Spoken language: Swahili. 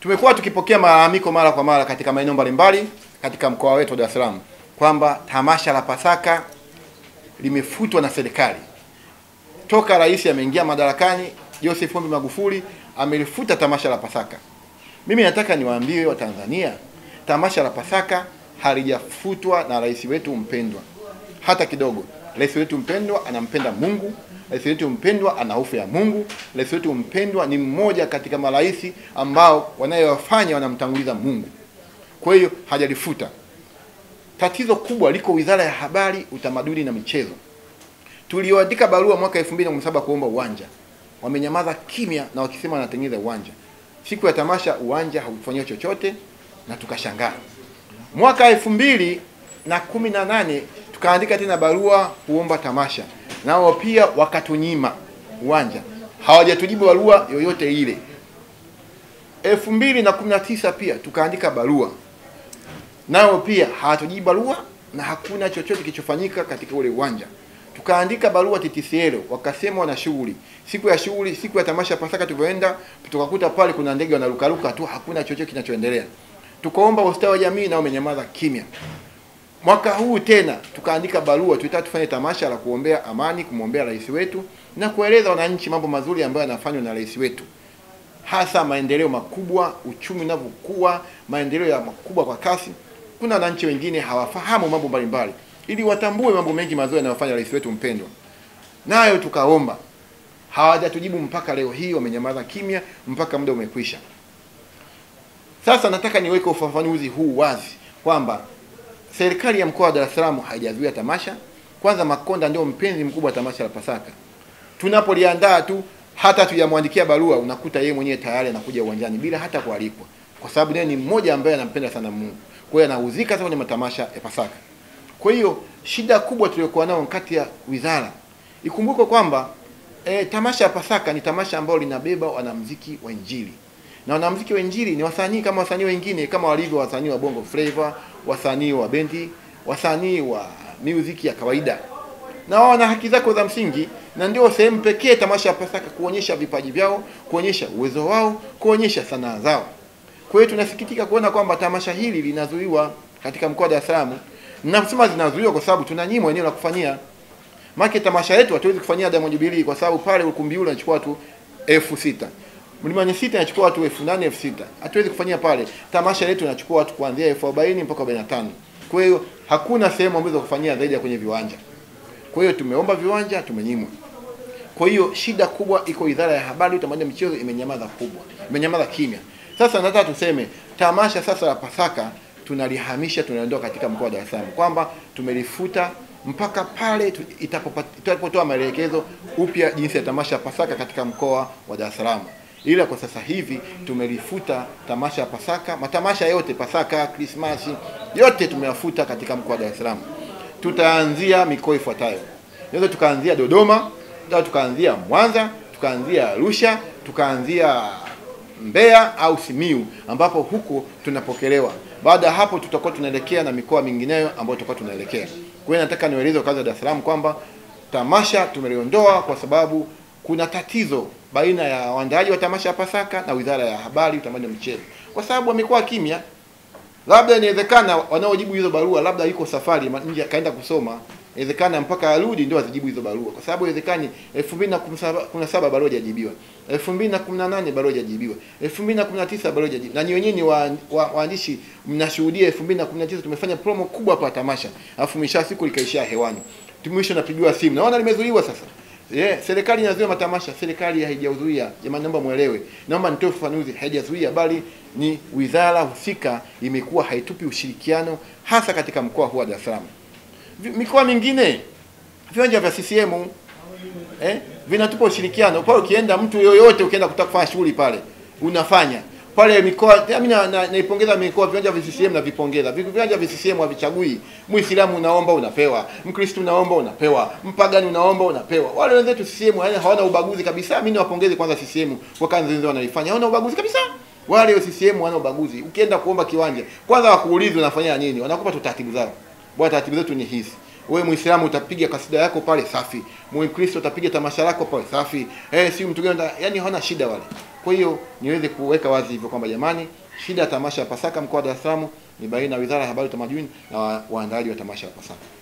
Tumekuwa tukipokea malalamiko mara kwa mara katika maeneo mbalimbali katika mkoa wetu wa Dar es Salaam kwamba tamasha la Pasaka limefutwa na serikali. Toka rais ameingia madarakani, Joseph Fo Magufuli amelifuta tamasha la Pasaka. Mimi nataka niwaambie wa Tanzania, tamasha la Pasaka halijafutwa na rais wetu mpendwa hata kidogo. Rais wetu mpendwa anampenda Mungu, rais wetu mpendwa ana hofu ya Mungu, rais wetu mpendwa ni mmoja katika maraisi ambao wanayofanya wanamtanguliza Mungu. Kwa hiyo hajalifuta. Tatizo kubwa liko Wizara ya Habari, Utamaduni na Michezo. Tuliwaandika barua mwaka 2007 kuomba uwanja. Wamenyamaza kimya na wakisema wanatengeneza uwanja. Siku ya tamasha uwanja haufanywa chochote na tukashangaa. Mwaka 2018 tukaandika tena barua kuomba tamasha. Nao pia wakatunyima uwanja. Hawajatujibu barua yoyote ile. 2019 pia tukaandika barua. Nao pia hawatujibu barua na hakuna chochote kilichofanyika katika ule uwanja. Tukaandika barua TTCL, wakasema wana shughuli. Siku ya tamasha Pasaka tulipoenda, tukakuta pale kuna ndege wanarukaruka tu, hakuna chochote kinachoendelea. Tukaomba ustawi wa jamii na umenyamaza kimya. Mwaka huu tena tukaandika barua, tulitaka tufanye tamasha la kuombea amani, kumwombea rais wetu na kueleza wananchi mambo mazuri ambayo yanafanywa na rais wetu. Hasa maendeleo makubwa, uchumi unavyokuwa, maendeleo ya makubwa kwa kasi. Kuna wananchi wengine hawafahamu mambo mbalimbali, ili watambue mambo mengi mazuri yanayofanya rais wetu mpendwa. Nayo tukaomba, hawajatujibu mpaka leo hii, wamenyamaza kimya mpaka muda umekwisha. Sasa nataka niweke ufafanuzi huu wazi kwamba serikali ya mkoa wa Dar es Salaam haijazuia tamasha. Kwanza Makonda ndio mpenzi mkubwa wa tamasha la Pasaka. Tunapoliandaa tu, hata tujamwandikia barua, unakuta yeye mwenyewe tayari anakuja uwanjani bila hata kualikwa, kwa sababu yeye ni mmoja ambaye anampenda sana Mungu. Kwa hiyo anahuzika sana kwenye matamasha ya Pasaka. Kwa hiyo shida kubwa tuliyokuwa nayo kati ya wizara, ikumbuke kwamba tamasha ya Pasaka ni tamasha ambalo linabeba wanamuziki wa Injili. Na wanamuziki wa Injili ni wasanii kama wasanii wengine, kama walivyo wasanii wa Bongo Flavor, wasanii wa bendi, wasanii wa muziki ya kawaida. Na wao wana haki zao za msingi, na ndio sehemu pekee tamasha ya Pasaka kuonyesha vipaji vyao, kuonyesha uwezo wao, kuonyesha sanaa zao. Kwa hiyo tunasikitika kuona kwamba tamasha hili linazuiwa katika mkoa wa Dar es Salaam. Na msema zinazuiwa kwa sababu tunanyimwa eneo la kufanyia. Maana tamasha yetu hatuwezi kufanyia Diamond Jubilee kwa sababu pale ukumbi ule unachukua tu 6000. Mlimani 6 inachukua watu 8000, 6000. Hatuwezi kufanyia pale. Tamasha letu inachukua watu kuanzia 40 mpaka 45. Kwa hiyo hakuna sehemu ambazo kufanyia zaidi ya kwenye viwanja. Kwa hiyo tumeomba viwanja, tumenyimwa. Kwa hiyo shida kubwa iko Idara ya Habari, Utamaduni na Michezo imenyamaza kubwa. Imenyamaza kimya. Sasa nataka tuseme tamasha sasa la Pasaka tunalihamisha, tunaondoa katika mkoa wa Dar es Salaam, kwamba tumelifuta mpaka pale itakapotoa maelekezo upya jinsi ya tamasha ya Pasaka katika mkoa wa Dar es Salaam. Ila kwa sasa hivi tumelifuta tamasha ya Pasaka, matamasha yote Pasaka, Krismasi, yote tumeyafuta katika mkoa wa Dar es Salaam. Tutaanzia mikoa ifuatayo. Naweza tukaanzia Dodoma, tukaanzia Mwanza, tukaanzia Arusha, tukaanzia Mbeya au Simiu, ambapo huko tunapokelewa. Baada hapo tutakuwa tunaelekea na mikoa mingineyo ambayo tutakuwa tunaelekea. Kwa hiyo nataka niwaeleze wakazi wa Dar es Salaam kwamba tamasha tumeliondoa kwa sababu kuna tatizo baina ya waandaaji wa tamasha ya Pasaka na Wizara ya Habari, Utamaduni na Michezo, kwa sababu wamekuwa kimya. Labda inawezekana wanaojibu hizo barua labda yuko safari nje kaenda kusoma, inawezekana mpaka arudi ndio azijibu hizo barua, kwa sababu inawezekani 2017 barua hajajibiwa, 2018 barua hajajibiwa, 2019 barua hajajibiwa. Na nyinyi ni waandishi mnashuhudia 2019 tumefanya promo kubwa hapa tamasha, alafu mwisho siku likaishia hewani, tumeisha napigiwa simu naona limezuiwa. Sasa serikali inazuia matamasha, serikali haijazuia. Jamani, naomba muelewe, naomba nitoe ufafanuzi. Haijazuia bali ni wizara husika imekuwa haitupi ushirikiano, hasa katika mkoa huu wa Dar es Salaam. Mikoa mingine viwanja vya CCM vinatupa ushirikiano pale. Ukienda mtu yoyote, ukienda kutafanya shughuli pale unafanya pale. Mikoa mimi naipongeza mikoa, viwanja vya CCM na vipongeza. Viwanja vya CCM havichagui. Muislamu unaomba unapewa, Mkristo unaomba unapewa, mpagani unaomba unapewa. Wale wenzetu CCM hawana ubaguzi kabisa. Mimi niwapongeze kwanza CCM kwa kazi nzuri wanaifanya. Hawana ubaguzi kabisa. Wale wa CCM hawana ubaguzi. Ukienda kuomba kiwanja, kwanza wakuulize unafanya nini? Wanakupa tu taratibu zao. Bwana, taratibu zetu ni hizi. Wewe Muislamu utapiga kasida yako pale safi. Mkristo utapiga tamasha lako pale safi. Si mtu gani, yani hawana shida wale. Kwa hiyo niweze kuweka wazi hivyo kwamba jamani, shida ya tamasha ya Pasaka mkoa wa Dar es Salaam ni baina ya Wizara ya Habari, Utamaduni na waandaaji wa tamasha ya Pasaka.